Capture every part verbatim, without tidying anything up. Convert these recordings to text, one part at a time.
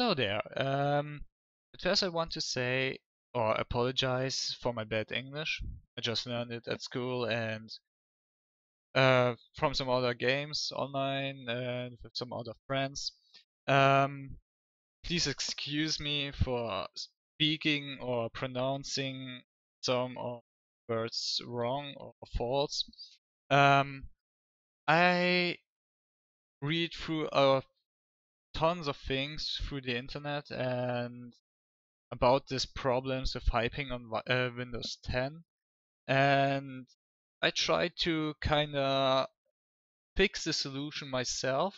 Hello there. Um, at first I want to say or apologize for my bad English. I just learned it at school and uh, from some other games online and with some other friends. Um, please excuse me for speaking or pronouncing some of the words wrong or false. Um, I read through our tons of things through the internet and about these problems with hyping on uh, Windows ten, and I tried to kinda fix the solution myself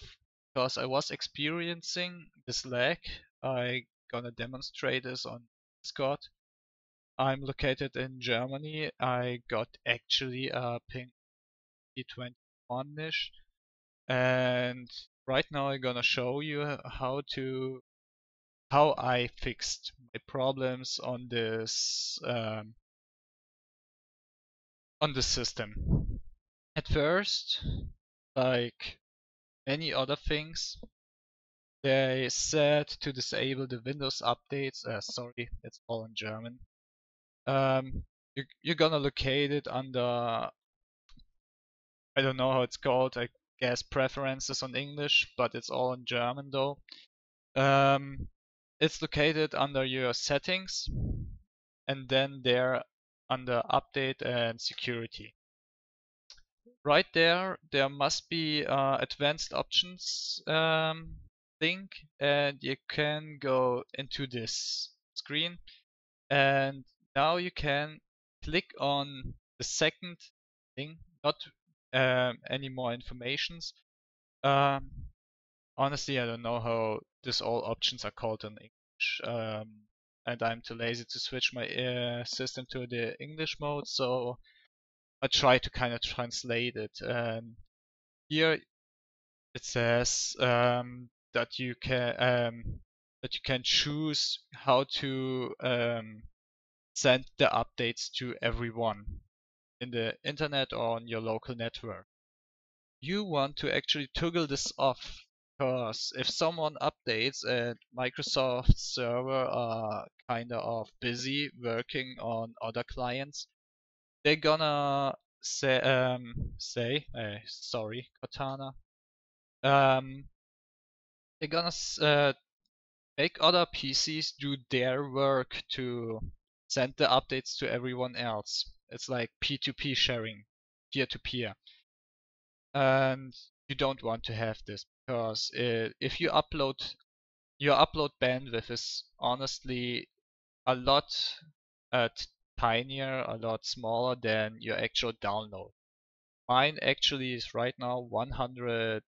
because I was experiencing this lag. I gonna demonstrate this on Discord. I'm located in Germany. I got actually a ping twenty-one-ish, and right now I'm gonna show you how to how I fixed my problems on this um, on the system. At first, like many other things, they said to disable the Windows updates. Uh, sorry, it's all in German. Um, you, you're gonna locate it under, I don't know how it's called. I Yes, preferences on English, but it's all in German though. Um, it's located under your settings and then there under update and security. Right there, there must be uh, advanced options um, link, and you can go into this screen. And now you can click on the second thing, not Um, any more informations. Um, honestly, I don't know how this all options are called in English, um, and I'm too lazy to switch my uh, system to the English mode, so I try to kind of translate it. Um, here it says um, that you can um, that you can choose how to um, send the updates to everyone in the internet or on your local network. You want to actually toggle this off, because if someone updates and Microsoft server are kind of busy working on other clients, they're gonna say, um, say, uh, sorry, Cortana, um, they're gonna uh, make other P Cs do their work to send the updates to everyone else. It's like P two P sharing, peer-to-peer. And you don't want to have this, because it, if you upload, your upload bandwidth is honestly a lot uh, tinier, a lot smaller than your actual download. Mine actually is right now one hundred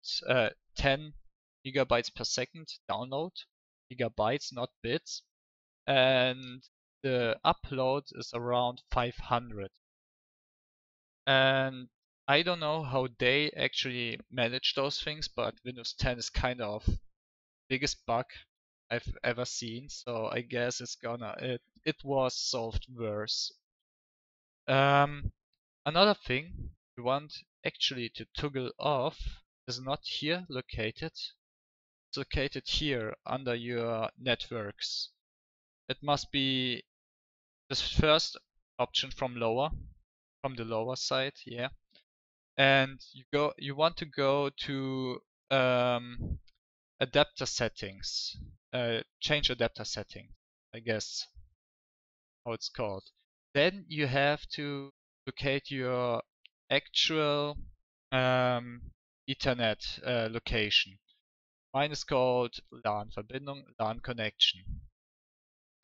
ten gigabytes per second download, gigabytes, not bits. And the upload is around five hundred, and I don't know how they actually manage those things, but Windows ten is kind of the biggest bug I've ever seen, so I guess it's gonna it, it was solved worse. Um, another thing you want actually to toggle off is not here located, it's located here under your networks. It must be the first option from lower, from the lower side, yeah. And you go, you want to go to um, adapter settings, uh, change adapter setting, I guess, how it's called. Then you have to locate your actual um, Ethernet uh, location. Mine is called LAN Verbindung, LAN Connection.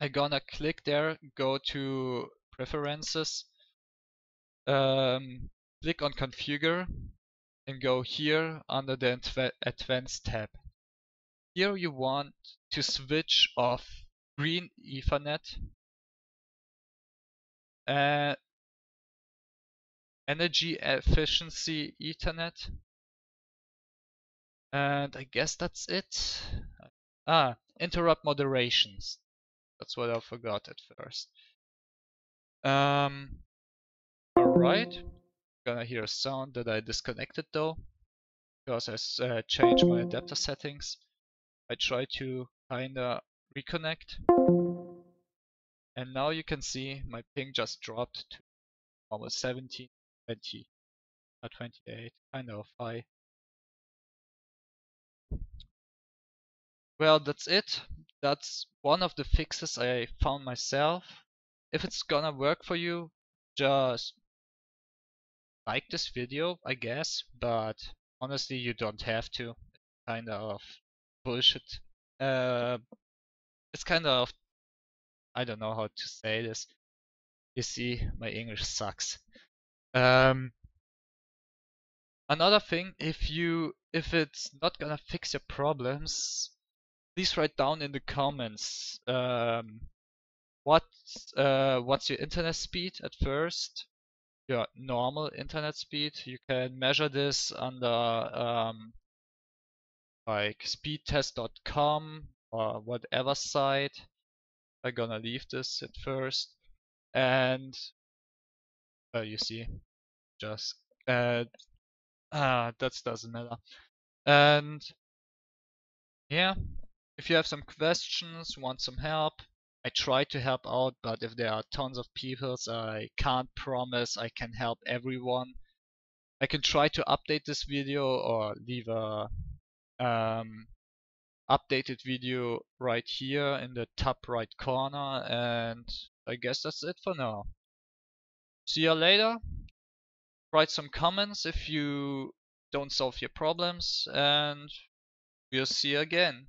I'm gonna click there, go to preferences, um, click on configure, and go here under the advanced tab. Here you want to switch off green Ethernet, uh, energy efficiency Ethernet, and I guess that's it. Ah, interrupt moderations. That's what I forgot at first. Um, Alright, gonna hear a sound that I disconnected though, because I uh, changed my adapter settings. I try to kinda reconnect, and now you can see my ping just dropped to almost seventeen, twenty, or twenty-eight, kind of high. Well, that's it. That's one of the fixes I found myself. If it's gonna work for you, just like this video, I guess, but honestly, you don't have to. It's kind of bullshit. Uh, it's kind of, I don't know how to say this. You see, my English sucks. Um, another thing, if you, if it's not gonna fix your problems, please write down in the comments um, what uh, what's your internet speed at first. Your normal internet speed. You can measure this under um, like speed test dot com or whatever site. I'm gonna leave this at first, and uh, you see, just uh, uh, that doesn't matter. And yeah, if you have some questions, want some help, I try to help out, but if there are tons of people, I can't promise I can help everyone. I can try to update this video or leave a um, updated video right here in the top right corner, and I guess that's it for now. See you later. Write some comments if you don't solve your problems, and we'll see you again.